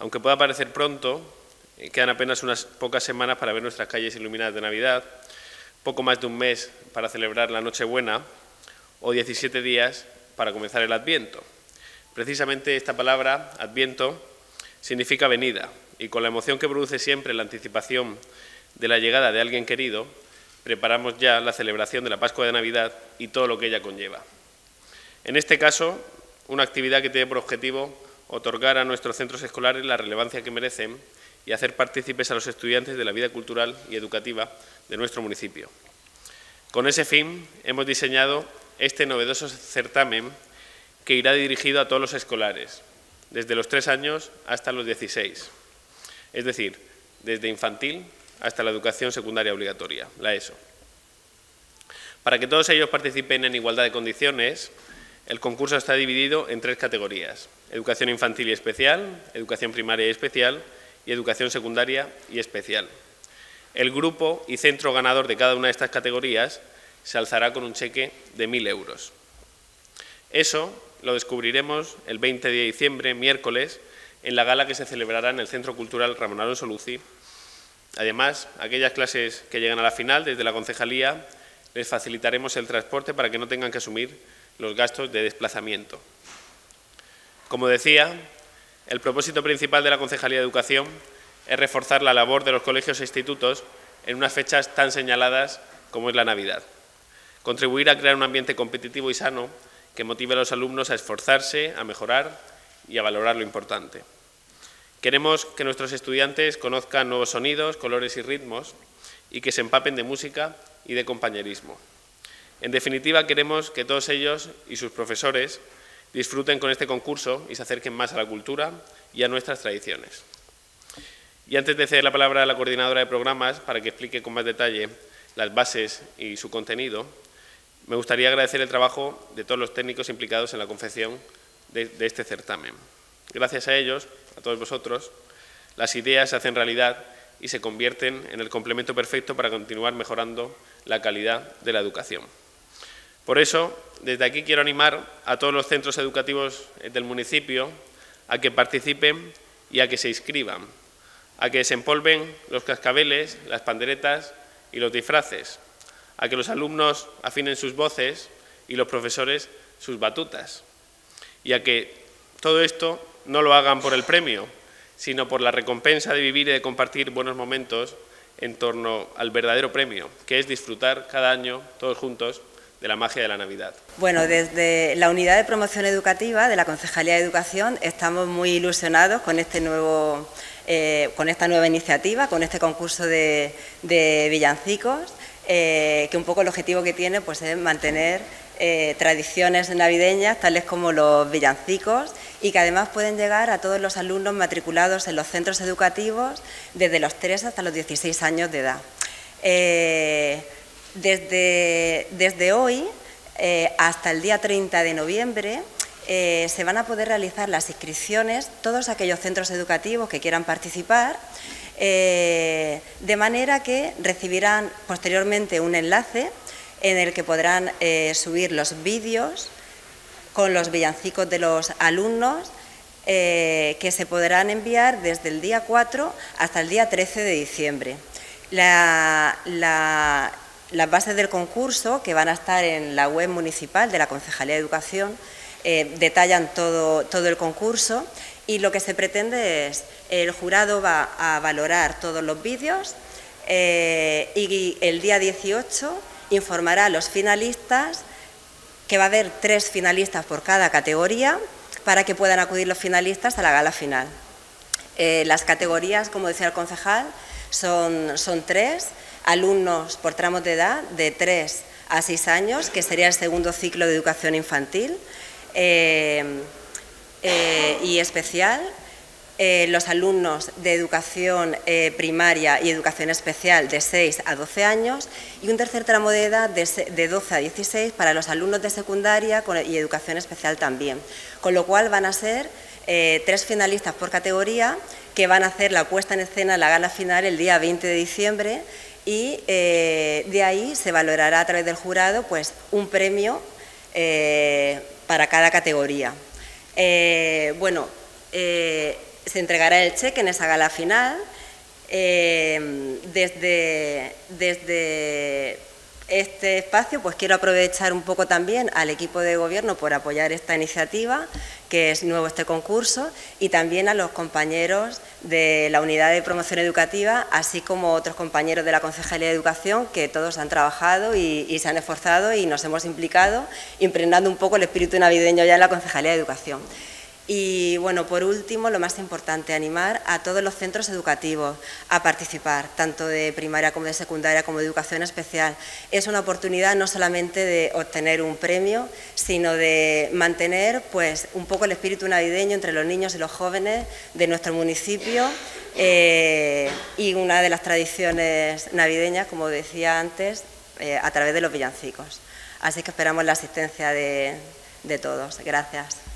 Aunque pueda parecer pronto, quedan apenas unas pocas semanas para ver nuestras calles iluminadas de Navidad, poco más de un mes para celebrar la Nochebuena o 17 días para comenzar el Adviento. Precisamente esta palabra, Adviento, significa venida, y con la emoción que produce siempre la anticipación de la llegada de alguien querido, preparamos ya la celebración de la Pascua de Navidad y todo lo que ella conlleva. En este caso, una actividad que tiene por objetivo otorgar a nuestros centros escolares la relevancia que merecen y hacer partícipes a los estudiantes de la vida cultural y educativa de nuestro municipio. Con ese fin, hemos diseñado este novedoso certamen que irá dirigido a todos los escolares, desde los 3 años hasta los 16, es decir, desde infantil hasta la educación secundaria obligatoria, la ESO. Para que todos ellos participen en igualdad de condiciones, el concurso está dividido en 3 categorías: educación infantil y especial, educación primaria y especial, y educación secundaria y especial. El grupo y centro ganador de cada una de estas categorías se alzará con un cheque de 1.000 euros. Eso lo descubriremos el 20 de diciembre, miércoles, en la gala que se celebrará en el Centro Cultural Ramón Alonso Luzzy. Además, aquellas clases que llegan a la final, desde la concejalía, les facilitaremos el transporte para que no tengan que asumir los gastos de desplazamiento. Como decía, el propósito principal de la Concejalía de Educación es reforzar la labor de los colegios e institutos en unas fechas tan señaladas como es la Navidad. Contribuir a crear un ambiente competitivo y sano que motive a los alumnos a esforzarse, a mejorar y a valorar lo importante. Queremos que nuestros estudiantes conozcan nuevos sonidos, colores y ritmos, y que se empapen de música y de compañerismo. En definitiva, queremos que todos ellos y sus profesores disfruten con este concurso y se acerquen más a la cultura y a nuestras tradiciones. Y antes de ceder la palabra a la coordinadora de programas para que explique con más detalle las bases y su contenido, me gustaría agradecer el trabajo de todos los técnicos implicados en la confección de este certamen. Gracias a ellos, a todos vosotros, las ideas se hacen realidad y se convierten en el complemento perfecto para continuar mejorando la calidad de la educación. Por eso, desde aquí quiero animar a todos los centros educativos del municipio a que participen y a que se inscriban, a que desempolven los cascabeles, las panderetas y los disfraces, a que los alumnos afinen sus voces y los profesores sus batutas, y a que todo esto no lo hagan por el premio, sino por la recompensa de vivir y de compartir buenos momentos en torno al verdadero premio, que es disfrutar cada año, todos juntos, de la magia de la Navidad. Bueno, desde la Unidad de Promoción Educativa de la Concejalía de Educación estamos muy ilusionados con esta nueva iniciativa, con este concurso de villancicos, que un poco el objetivo que tiene pues es mantener tradiciones navideñas tales como los villancicos, y que además pueden llegar a todos los alumnos matriculados en los centros educativos desde los 3 hasta los 16 años de edad. Desde hoy hasta el día 30 de noviembre se van a poder realizar las inscripciones todos aquellos centros educativos que quieran participar, de manera que recibirán posteriormente un enlace en el que podrán subir los vídeos con los villancicos de los alumnos, que se podrán enviar desde el día 4 hasta el día 13 de diciembre. Las bases del concurso, que van a estar en la web municipal de la Concejalía de Educación, detallan todo el concurso, y lo que se pretende es, el jurado va a valorar todos los vídeos y el día 18... informará a los finalistas, que va a haber 3 finalistas por cada categoría, para que puedan acudir los finalistas a la gala final. Las categorías, como decía el concejal, son 3, alumnos por tramos de edad, de 3 a 6 años, que sería el segundo ciclo de educación infantil y especial. Los alumnos de educación primaria y educación especial de 6 a 12 años, y un tercer tramo de edad de 12 a 16 para los alumnos de secundaria y educación especial también. Con lo cual van a ser 3 finalistas por categoría, que van a hacer la puesta en escena en la gala final el día 20 de diciembre, y de ahí se valorará a través del jurado pues un premio para cada categoría. se entregará el cheque en esa gala final. Desde este espacio, pues quiero aprovechar un poco también al equipo de gobierno por apoyar esta iniciativa, que es nuevo este concurso, y también a los compañeros de la Unidad de Promoción Educativa, así como otros compañeros de la Concejalía de Educación, que todos han trabajado y se han esforzado y nos hemos implicado, impregnando un poco el espíritu navideño ya en la Concejalía de Educación. Y, bueno, por último, lo más importante, animar a todos los centros educativos a participar, tanto de primaria como de secundaria, como de educación especial. Es una oportunidad no solamente de obtener un premio, sino de mantener, pues, un poco el espíritu navideño entre los niños y los jóvenes de nuestro municipio, y una de las tradiciones navideñas, como decía antes, a través de los villancicos. Así que esperamos la asistencia de todos. Gracias.